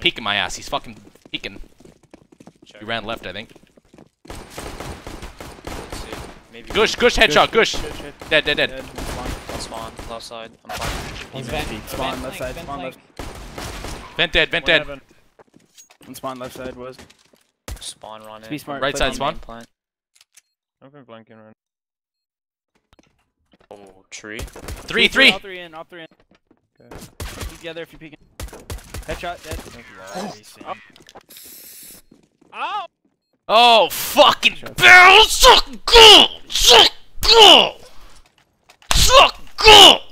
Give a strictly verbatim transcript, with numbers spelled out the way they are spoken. peeking my ass. He's fucking peeking. Check. He ran left, I think. Maybe Gush, Gush, headshot, Gush. Gush. Gush. Dead, dead, dead. dead. I'll spawn, left side. I'm fine. He's venting. Spawn, left side, spawn, left. Vent dead, vent dead. One spawn, left side was. Spawn, run in. Be smart. Right side, spawn. I'm going blanking right now. Oh, tree. Three, three. All three in, all three in. Okay. Keep together if you're peeking. Headshot, dead. Oh. Oh. Oh, fucking barrel, suck, go, suck, go, suck, go.